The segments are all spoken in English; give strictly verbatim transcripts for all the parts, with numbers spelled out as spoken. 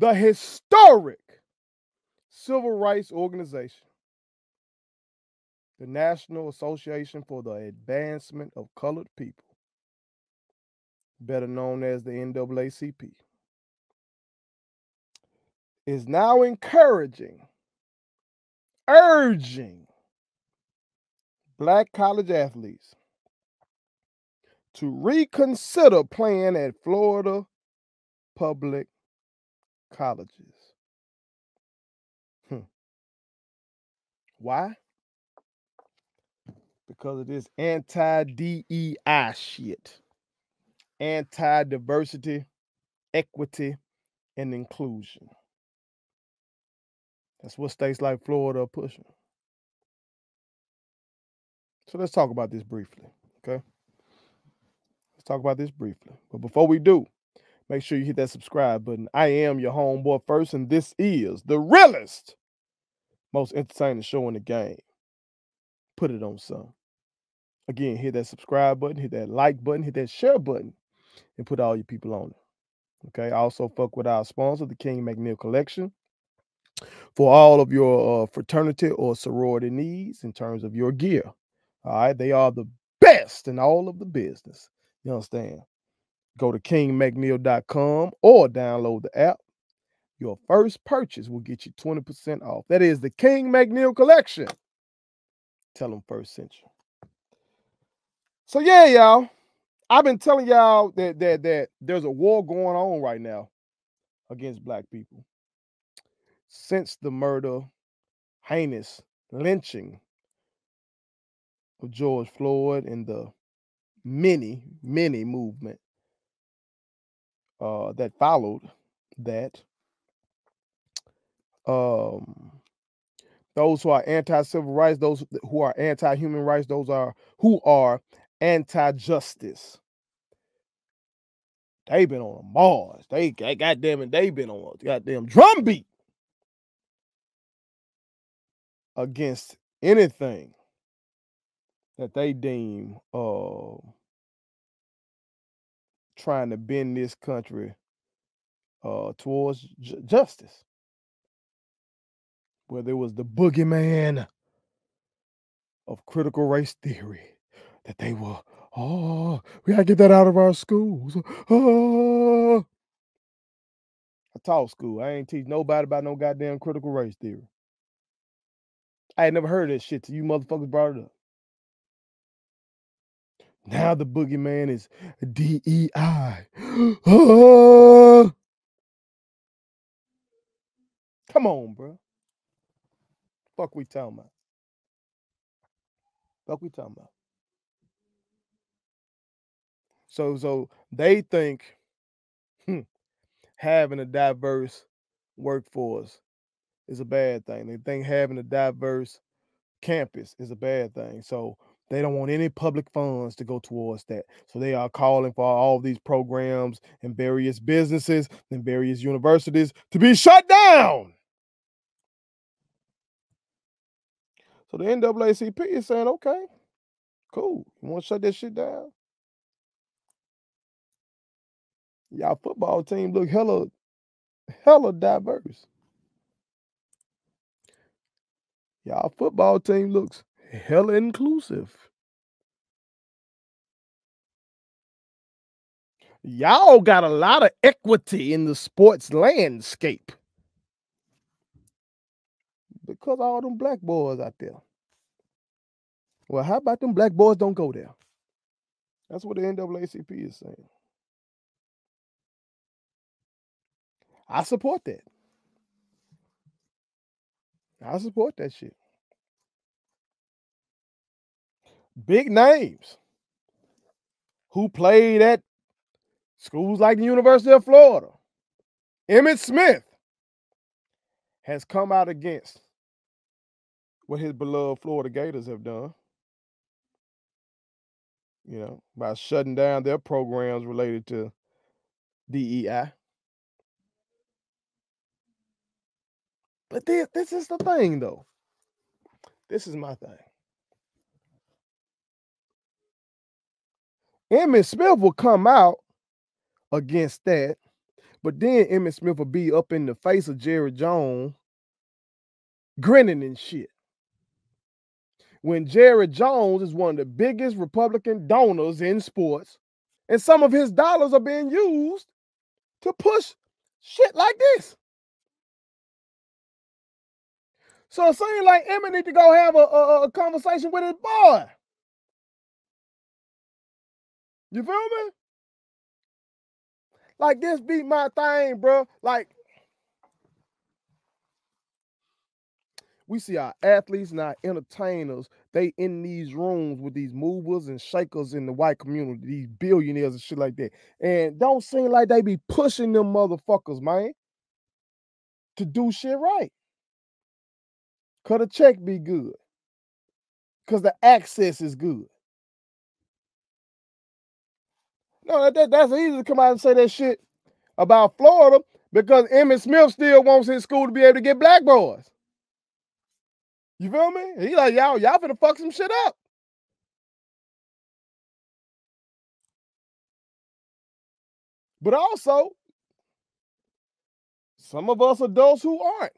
the historic civil rights organization, the National Association for the Advancement of Colored People, better known as the N double A C P, is now encouraging, urging Black college athletes to reconsider playing at Florida public colleges. Hmm. Why? Because of this anti-D E I shit. Anti-diversity, equity, and inclusion. That's what states like Florida are pushing. So let's talk about this briefly, okay? Let's talk about this briefly. But before we do, make sure you hit that subscribe button. I am your homeboy first, and this is the realest, most entertaining show in the game. Put it on some. Again, hit that subscribe button, hit that like button, hit that share button, and put all your people on it, okay? Also, fuck with our sponsor, the King McNeil Collection. For all of your uh, fraternity or sorority needs in terms of your gear. All right. They are the best in all of the business. You understand? Go to king mcneil dot com or download the app. Your first purchase will get you twenty percent off. That is the King McNeil Collection. Tell them first sent you. So, yeah, y'all. I've been telling y'all that, that, that there's a war going on right now against Black people. Since the murder, heinous lynching of George Floyd and the many, many movement uh, that followed that, um, those who are anti-civil rights, those who are anti-human rights, those are who are anti-justice, they've been on a march. They, goddamn it, they've been on a goddamn drumbeat against anything that they deem uh, trying to bend this country uh, towards ju- justice. Whether it was the boogeyman of critical race theory that they were, oh, we gotta get that out of our schools. Oh. I taught school. I ain't teach nobody about no goddamn critical race theory. I ain't never heard of that shit till you motherfuckers brought it up. Now the boogeyman is D E I. Oh! Come on, bro. Fuck we talking about? Fuck we talking about? So, so they think hmm, having a diverse workforce is a bad thing. They think having a diverse campus is a bad thing. So they don't want any public funds to go towards that. So they are calling for all these programs and various businesses and various universities to be shut down. So the N double A C P is saying, okay, cool. You want to shut that shit down? Y'all football team look hella, hella diverse. Y'all football team looks hella inclusive. Y'all got a lot of equity in the sports landscape. Because all them Black boys out there. Well, how about them Black boys don't go there? That's what the N double A C P is saying. I support that. I support that shit. Big names who played at schools like the University of Florida. Emmitt Smith has come out against what his beloved Florida Gators have done, you know, by shutting down their programs related to D E I. But this, this is the thing, though. This is my thing. Emmitt Smith will come out against that, But then Emmitt Smith will be up in the face of Jerry Jones, grinning and shit. When Jerry Jones is one of the biggest Republican donors in sports, and some of his dollars are being used to push shit like this. So it seems like Emmitt need to go have a, a, a conversation with his boy. You feel me? Like, this be my thing, bro. Like, we see our athletes and our entertainers, they in these rooms with these movers and shakers in the white community, these billionaires and shit like that. And don't seem like they be pushing them motherfuckers, man, to do shit right. Could a check be good? Because the access is good. No, that, that, that's easy to come out and say that shit about Florida because Emmitt Smith still wants his school to be able to get black boys. You feel me? He like, y'all, y'all finna fuck some shit up. But also, some of us adults who aren't.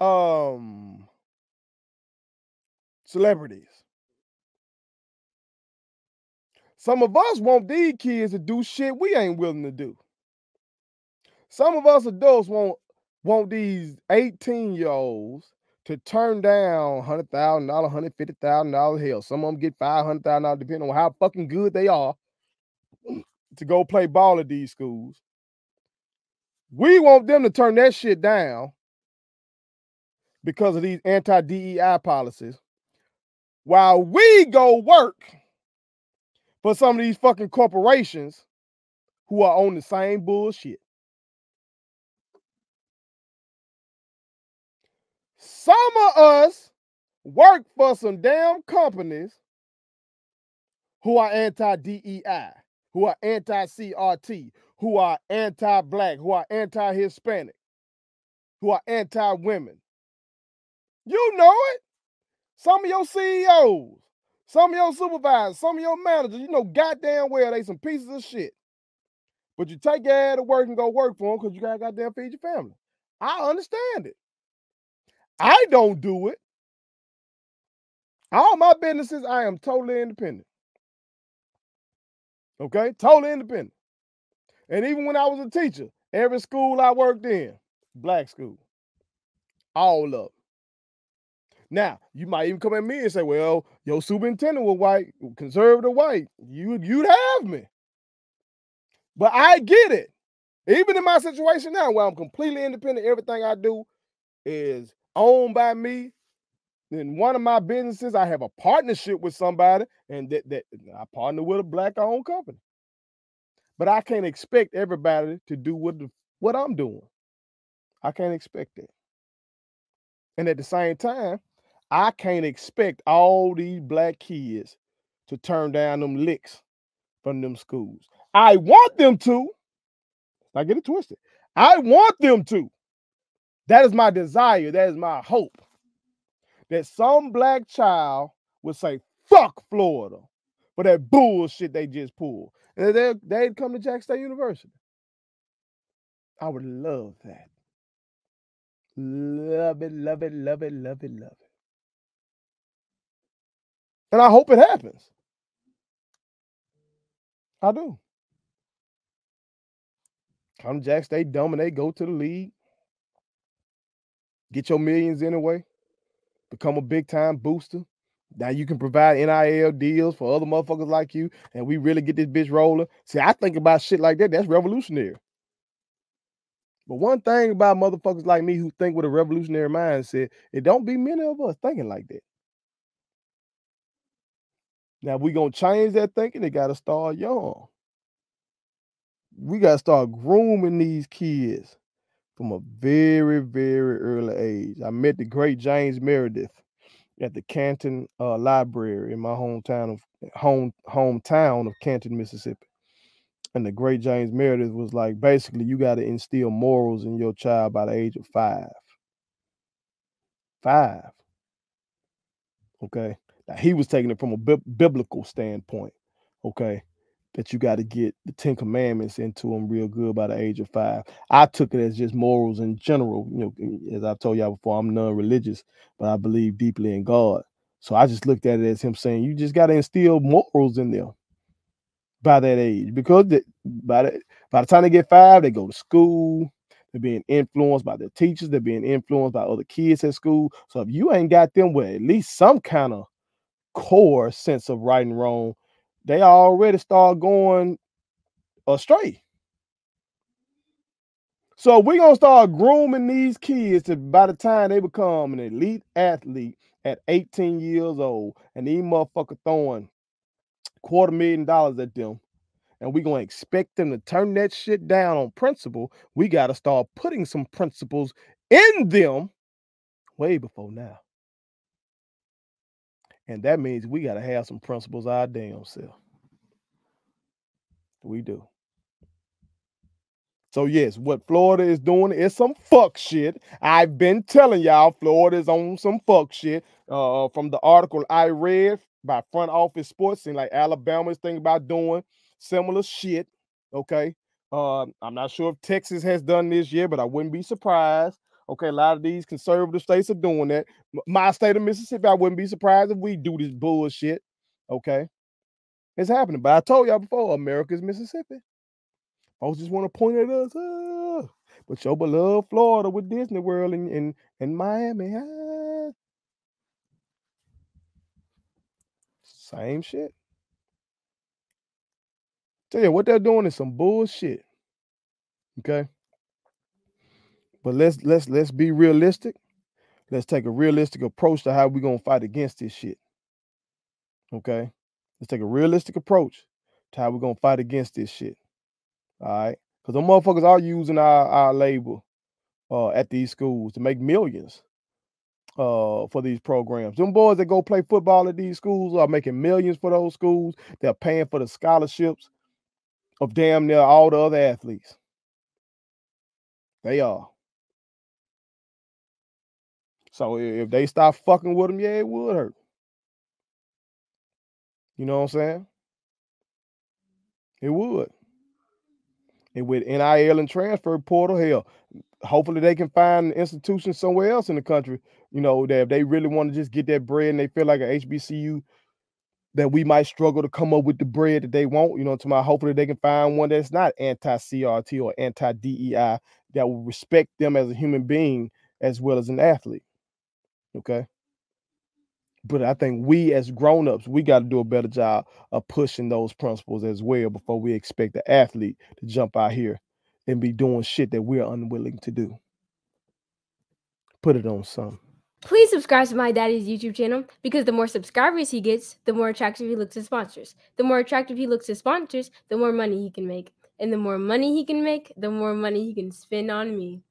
Um, celebrities. Some of us want these kids to do shit we ain't willing to do. Some of us adults want want these eighteen-year-olds to turn down one hundred thousand dollars, one hundred fifty thousand dollars, hell, some of them get five hundred thousand dollars, depending on how fucking good they are, to go play ball at these schools. We want them to turn that shit down because of these anti-D E I policies, while we go work for some of these fucking corporations who are on the same bullshit. Some of us work for some damn companies who are anti-D E I, who are anti-C R T, who are anti-black, who are anti-Hispanic, who are anti-women. You know it. Some of your C E Os, some of your supervisors, some of your managers, you know goddamn well they some pieces of shit. But you take your ass to work and go work for them because you gotta goddamn feed your family. I understand it. I don't do it. All my businesses, I am totally independent. Okay? Totally independent. And even when I was a teacher, every school I worked in, black school, all of them. Now, you might even come at me and say, well, your superintendent was white, conservative white. You, you'd have me. But I get it. Even in my situation now, where I'm completely independent, everything I do is owned by me. In one of my businesses, I have a partnership with somebody, and that, that I partner with a black-owned company. But I can't expect everybody to do what, the, what I'm doing. I can't expect that. And at the same time, I can't expect all these black kids to turn down them licks from them schools. I want them to. Now get it twisted. I want them to. That is my desire. That is my hope. That some black child would say, fuck Florida for that bullshit they just pulled. And they'd, they'd come to Jackson State University. I would love that. Love it, love it, love it, love it, love it. And I hope it happens. I do. Come to Jackson State, dominate, go to the league. Get your millions anyway. Become a big-time booster. Now you can provide N I L deals for other motherfuckers like you, and we really get this bitch rolling. See, I think about shit like that. That's revolutionary. But one thing about motherfuckers like me who think with a revolutionary mindset, it don't be many of us thinking like that. Now, if we going to change that thinking, they got to start young. We got to start grooming these kids from a very, very early age. I met the great James Meredith at the Canton uh, Library in my hometown of, home, hometown of Canton, Mississippi. And the great James Meredith was like, basically, you got to instill morals in your child by the age of five. Five. Okay. Now, he was taking it from a bi- biblical standpoint. Okay. that you got to get the Ten Commandments into them real good by the age of five. I took it as just morals in general. You know, as I've told y'all before, I'm non-religious, but I believe deeply in God. So I just looked at it as him saying, you just got to instill morals in them by that age, because the, by the, by the time they get five, they go to school. They're being influenced by their teachers. They're being influenced by other kids at school. So if you ain't got them with at least some kind of core sense of right and wrong, they already start going astray. So we're going to start grooming these kids to, by the time they become an elite athlete at eighteen years old, and these motherfuckers throwing quarter million dollars at them, and we're going to expect them to turn that shit down on principle. We got to start putting some principles in them way before now. And that means we got to have some principles our damn self. We do. So, yes, what Florida is doing is some fuck shit. I've been telling y'all Florida is on some fuck shit. Uh, from the article I read by Front Office Sports, and like Alabama is thinking about doing similar shit, okay? Uh, I'm not sure if Texas has done this yet, but I wouldn't be surprised. Okay, a lot of these conservative states are doing that. My state of Mississippi, I wouldn't be surprised if we do this bullshit. Okay, it's happening. But I told y'all before, America's Mississippi. Folks just want to point at us. Oh, but your beloved Florida with Disney World and, and, and Miami. Ah. Same shit. Tell you what they're doing is some bullshit. Okay. But let's let's let's be realistic. Let's take a realistic approach to how we're gonna fight against this shit. Okay, let's take a realistic approach to how we're gonna fight against this shit. All right, because them motherfuckers are using our our label uh, at these schools to make millions uh, for these programs. Them boys that go play football at these schools are making millions for those schools. They're paying for the scholarships of damn near all the other athletes. They are. So if they stop fucking with them, yeah, it would hurt. You know what I'm saying? It would. And with N I L and transfer portal, hell, hopefully they can find an institution somewhere else in the country, you know, that if they really want to just get that bread and they feel like an H B C U, that we might struggle to come up with the bread that they want, you know, to my hopefully they can find one that's not anti-C R T or anti-D E I, that will respect them as a human being as well as an athlete. Okay. But I think we as grown-ups, we got to do a better job of pushing those principles as well before we expect the athlete to jump out here and be doing shit that we're unwilling to do. Put it on some. Please subscribe to my daddy's YouTube channel, because the more subscribers he gets, the more attractive he looks to sponsors. The more attractive he looks to sponsors, the more money he can make. And the more money he can make, the more money he can spend on me.